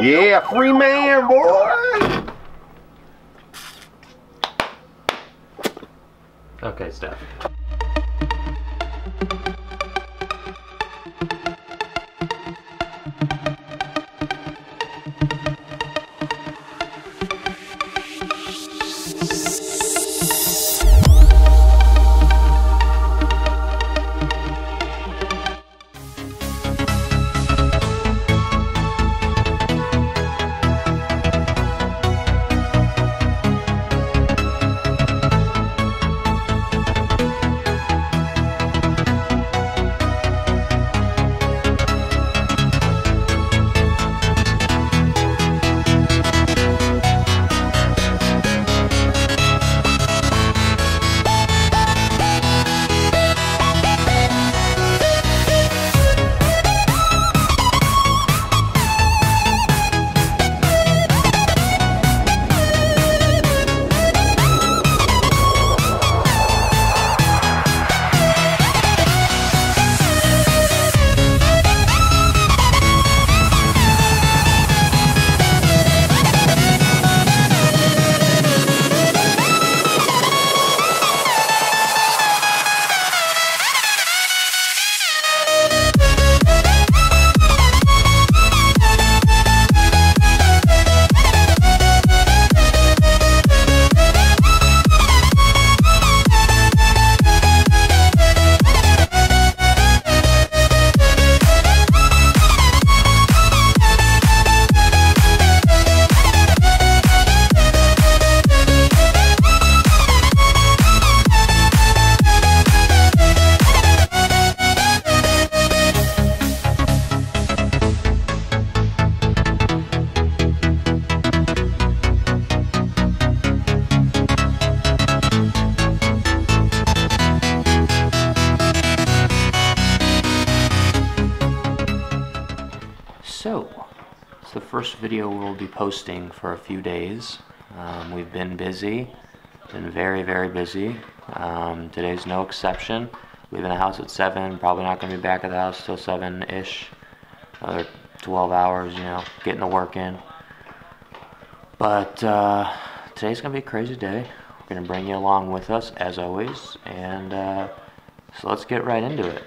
Yeah, free man, boy! Okay, Steph. Video we'll be posting for a few days. We've been busy, been very, very busy. Today's no exception. Leaving the house at 7, probably not going to be back at the house till 7-ish, another 12 hours, you know, getting the work in. But today's going to be a crazy day. We're going to bring you along with us, as always, and so let's get right into it.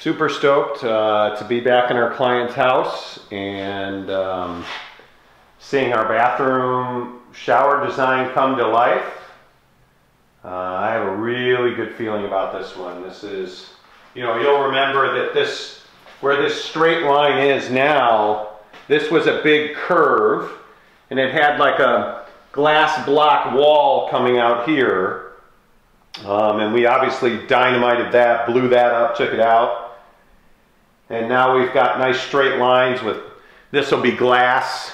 Super stoked to be back in our client's house and seeing our bathroom shower design come to life. I have a really good feeling about this one. This is, you know, you'll remember that this, where this straight line is now, this was a big curve and it had like a glass block wall coming out here. And we obviously dynamited that, blew that up, took it out. And now we've got nice straight lines with, this will be glass.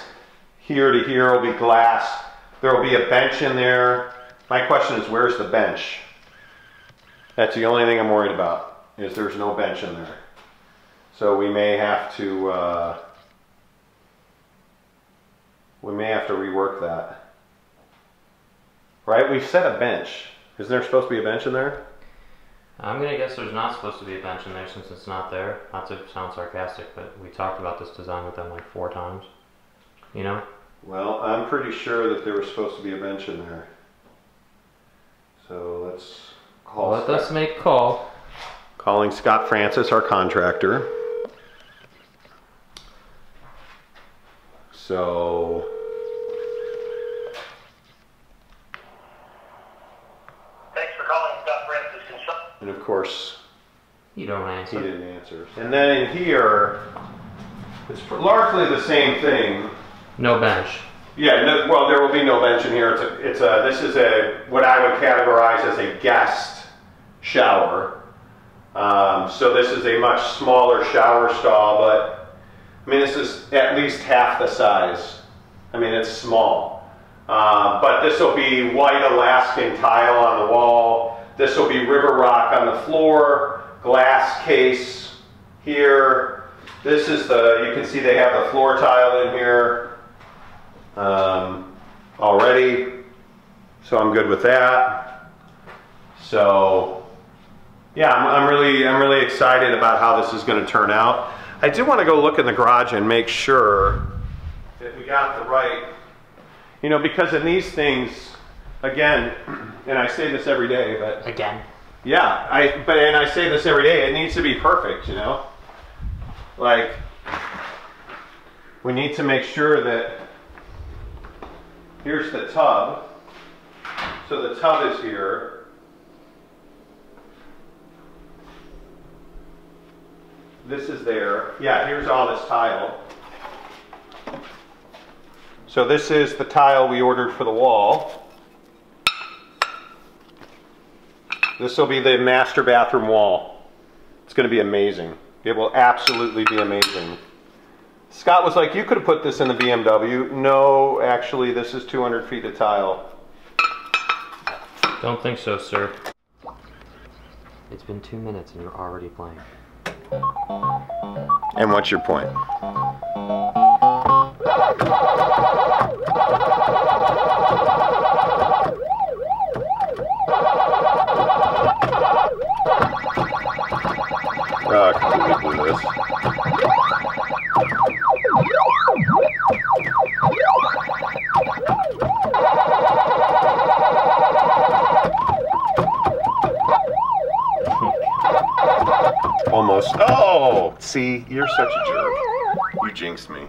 Here to here will be glass. There will be a bench in there. My question is, where's the bench? That's the only thing I'm worried about, is there's no bench in there. So we may have to rework that. Right, we've set a bench. Isn't there supposed to be a bench in there? I'm going to guess there's not supposed to be a bench in there since it's not there. Not to sound sarcastic, but we talked about this design with them like 4 times. You know? Well, I'm pretty sure that there was supposed to be a bench in there. So let's call. Let us make call. Calling Scott Francis, our contractor. So... And of course, you don't answer. He didn't answer. And then in here, it's largely the same thing. No bench. Yeah. No, well, there will be no bench in here. This is a what I would categorize as a guest shower. So this is a much smaller shower stall, but I mean this is at least half the size. I mean it's small, but this will be white Alaskan tile on the wall. This will be river rock on the floor, glass case here. This is the, you can see they have the floor tile in here already. So I'm good with that. So yeah, I'm really excited about how this is going to turn out. I do want to go look in the garage and make sure if we got the right, you know, because in these things, again, and I say this every day, but again, yeah, I say this every day, it needs to be perfect, you know, like we need to make sure that here's the tub, so the tub is here. This is there. Yeah, here's all this tile. So this is the tile we ordered for the wall. This will be the master bathroom wall. It's going to be amazing. It will absolutely be amazing. Scott was like, you could have put this in the BMW. No, actually, this is 200 feet of tile. Don't think so, sir. It's been 2 minutes and you're already playing. And what's your point? Can we do this? Almost. Oh! See, you're such a jerk. You jinxed me.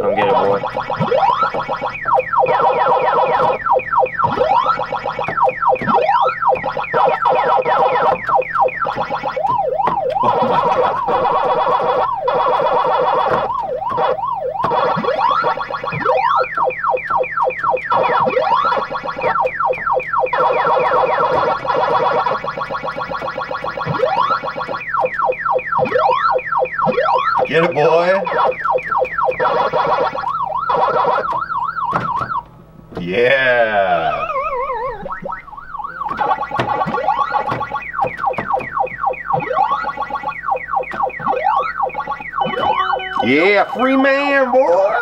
Come get it, boy. Oh my God. Get it, boy. Yeah. Yeah, free man, boy.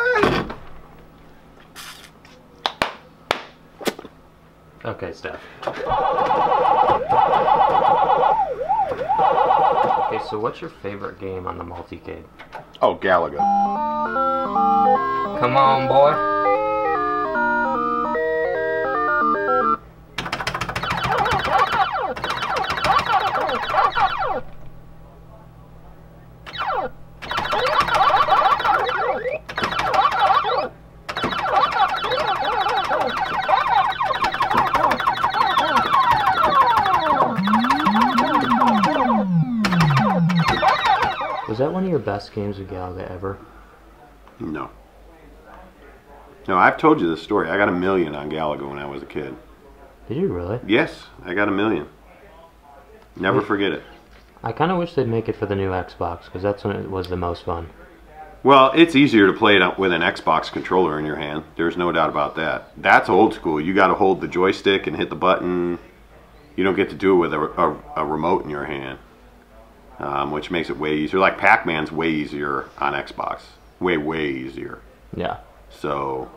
Okay, Steph. Okay, so what's your favorite game on the multi-cade? Oh, Galaga. Come on, boy. Was that one of your best games of Galaga ever? No. No, I've told you this story. I got 1 million on Galaga when I was a kid. Did you really? Yes, I got 1 million. Never forget it. I kind of wish they'd make it for the new Xbox, because that's when it was the most fun. Well, it's easier to play it with an Xbox controller in your hand. There's no doubt about that. That's old school. You got to hold the joystick and hit the button. You don't get to do it with a remote in your hand. Which makes it way easier. Like Pac-Man's way easier on Xbox. Way, way easier. Yeah. So,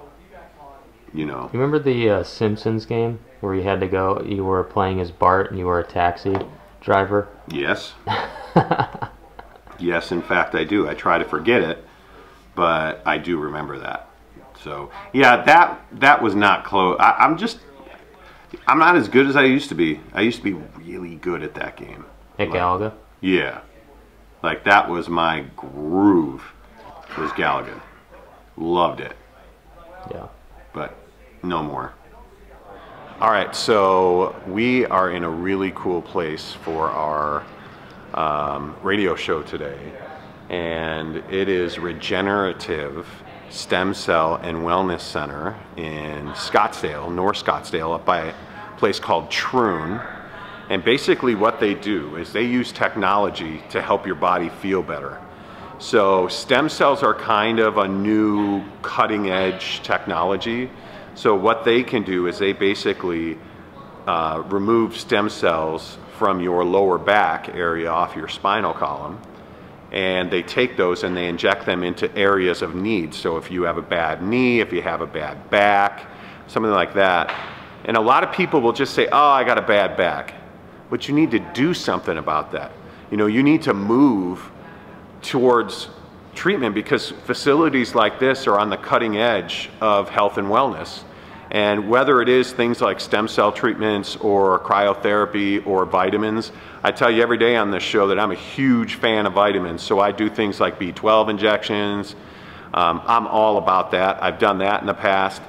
you know. You remember the Simpsons game where you had to go, you were playing as Bart and you were a taxi driver? Yes. Yes, in fact, I do. I try to forget it, but I do remember that. So, yeah, that was not close. I'm not as good as I used to be. I used to be really good at that game. At Galaga? Yeah, like that was my groove, was Galaga. Loved it. Yeah. But no more. All right, so we are in a really cool place for our radio show today. And it is Regenerative Stem Cell and Wellness Center in Scottsdale, North Scottsdale, up by a place called Troon. And basically what they do is they use technology to help your body feel better. So stem cells are kind of a new cutting edge technology. So what they can do is they basically remove stem cells from your lower back area off your spinal column. And they take those and they inject them into areas of need. So if you have a bad knee, if you have a bad back, something like that, And a lot of people will just say, oh, I got a bad back. But you need to do something about that. You know, you need to move towards treatment, because facilities like this are on the cutting edge of health and wellness. And whether it is things like stem cell treatments or cryotherapy or vitamins, I tell you every day on this show that I'm a huge fan of vitamins. So I do things like B12 injections. I'm all about that. I've done that in the past.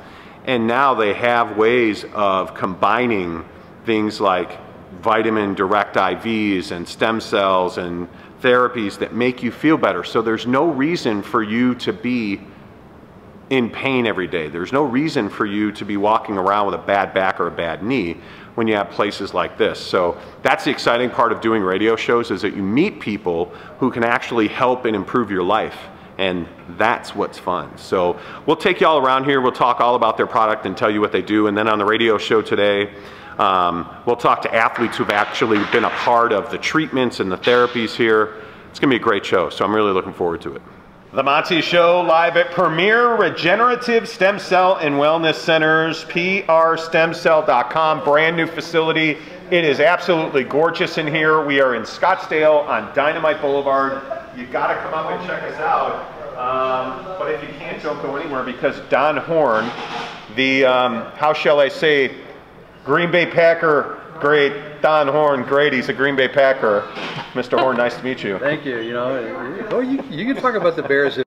And now they have ways of combining things like vitamin direct IVs and stem cells and therapies that make you feel better. So there's no reason for you to be in pain every day. There's no reason for you to be walking around with a bad back or a bad knee when you have places like this. So that's the exciting part of doing radio shows, is that you meet people who can actually help and improve your life. And that's what's fun. So we'll take you all around here. We'll talk all about their product and tell you what they do. And then on the radio show today, we'll talk to athletes who've actually been a part of the treatments and the therapies here. It's gonna be a great show. So I'm really looking forward to it. The Monty Show, live at Premier Regenerative Stem Cell and Wellness Center's PRstemcell.com, brand new facility. It is absolutely gorgeous in here. We are in Scottsdale on Dynamite Boulevard. You've got to come up and check us out. But if you can't, don't go anywhere, because Don Horn, the, how shall I say, Green Bay Packer, great, Don Horn, great, he's a Green Bay Packer. Mr. Horn, nice to meet you. Thank you. You know, oh, you can talk about the Bears if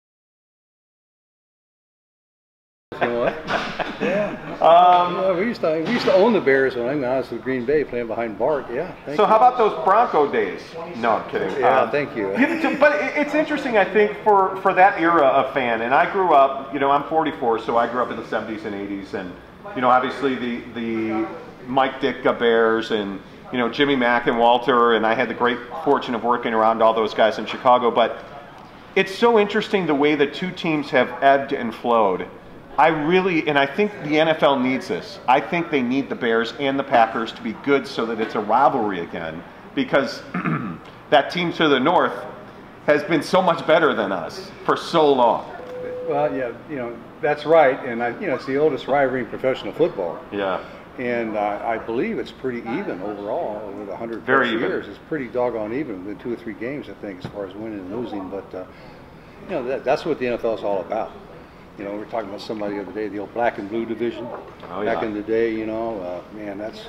you want. Yeah. We used to own the Bears when I was honest with Green Bay, playing behind Bart. Yeah. So how about those Bronco days? No, I'm kidding. Yeah, thank you. But it's interesting, I think, for that era of fan. And I grew up, you know, I'm 44, so I grew up in the 70s and 80s, and you know, obviously the Mike Ditka Bears and, you know, Jimmy Mack and Walter, and I had the great fortune of working around all those guys in Chicago. But it's so interesting the way the two teams have ebbed and flowed. I think the NFL needs this. I think they need the Bears and the Packers to be good so that it's a rivalry again, because that team to the north has been so much better than us for so long. Well, yeah, you know, that's right. And, you know, it's the oldest rivalry in professional football. Yeah. And I believe it's pretty even overall over the 100 plus years. It's pretty doggone even within 2 or 3 games, I think, as far as winning and losing. But, you know, that's what the NFL is all about. You know, we were talking about somebody the other day, the old black and blue division. Oh, yeah. Back in the day, you know, man, that's,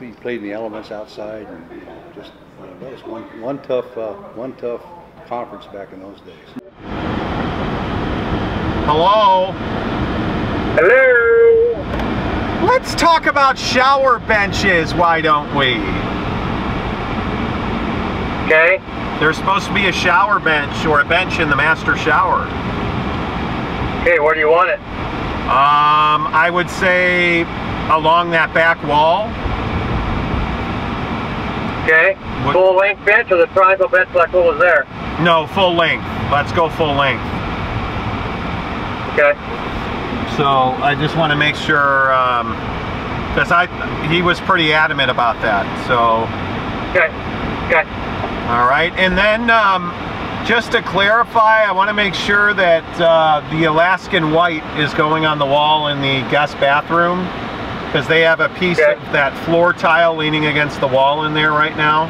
we played in the elements outside. And, you know, just, you know, that was one tough conference back in those days. Hello? Hello? Let's talk about shower benches, why don't we? Okay. There's supposed to be a shower bench, or a bench in the master shower. Okay, where do you want it? I would say along that back wall. Okay. Full length bench, or the triangle bench like what was there? No, full length. Let's go full length. Okay. So I just want to make sure, because he was pretty adamant about that. So. Okay. Okay. All right, and then just to clarify, I want to make sure that the Alaskan White is going on the wall in the guest bathroom, because they have a piece of that floor tile leaning against the wall in there right now.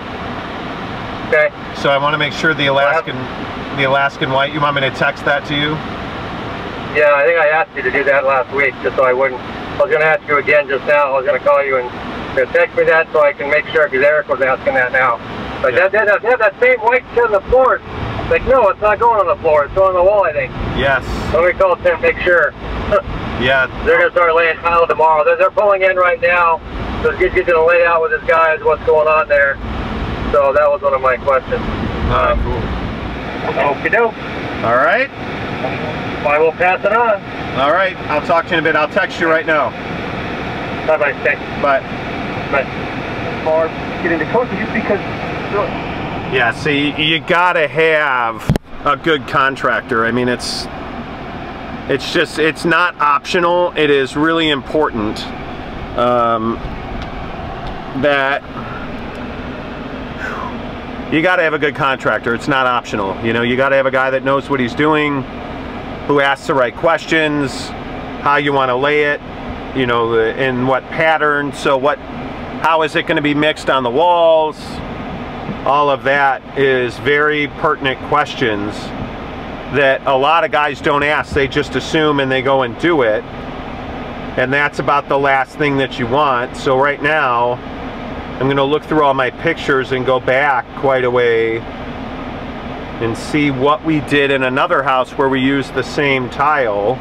Okay. So I want to make sure the Alaskan White. You want me to text that to you? Yeah, I think I asked you to do that last week, just so I wouldn't. I was going to ask you again just now. I was going to call you and text me that so I can make sure, because Eric was asking that now. But that same white on the floor. Like, no, it's not going on the floor. It's going on the wall, I think. Yes. Let me call Tim, make sure. Yeah. They're going to start laying tile tomorrow. They're pulling in right now. So it's going to lay out with his guys what's going on there. So that was one of my questions. Cool. Okie doke. All right. I will pass it on. All right. I'll talk to you in a bit. I'll text you right now. Bye-bye. Thanks. Bye. Bye. Or get into coaching just because... Yeah, see, you gotta have a good contractor. I mean, it's not optional. It is really important that you gotta have a good contractor. It's not optional. You know, you gotta have a guy that knows what he's doing, who asks the right questions, how you want to lay it, you know, in what pattern, so what, how is it going to be mixed on the walls? All of that is very pertinent questions that a lot of guys don't ask. They just assume and they go and do it. And that's about the last thing that you want. So right now, I'm going to look through all my pictures and go back quite a way and see what we did in another house where we used the same tile.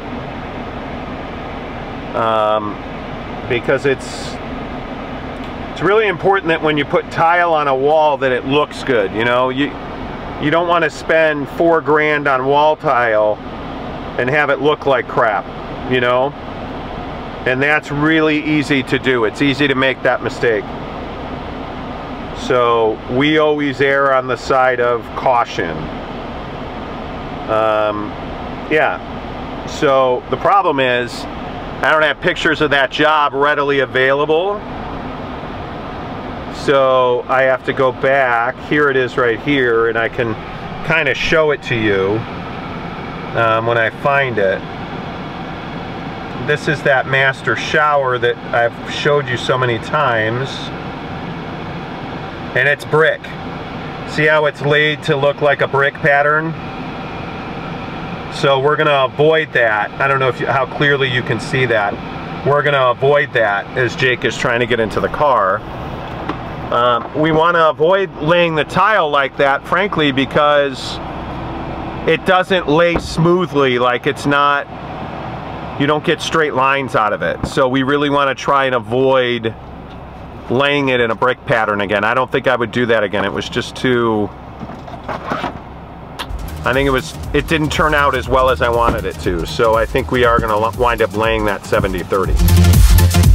Because it's really important that when you put tile on a wall that it looks good, you know? You don't want to spend $4 grand on wall tile and have it look like crap, you know? And that's really easy to do. It's easy to make that mistake. So we always err on the side of caution. Yeah, so the problem is I don't have pictures of that job readily available. So I have to go back. Here it is right here, and I can kind of show it to you when I find it. This is that master shower that I've showed you so many times. And it's brick. See how it's laid to look like a brick pattern? So we're gonna avoid that. I don't know if you, how clearly you can see that. We're gonna avoid that as Jake is trying to get into the car. We wanna avoid laying the tile like that, frankly, because it doesn't lay smoothly. Like it's not, you don't get straight lines out of it. So we really wanna try and avoid laying it in a brick pattern again. I don't think I would do that again. It was just too, I think it was, it didn't turn out as well as I wanted it to. So I think we are gonna wind up laying that 70-30.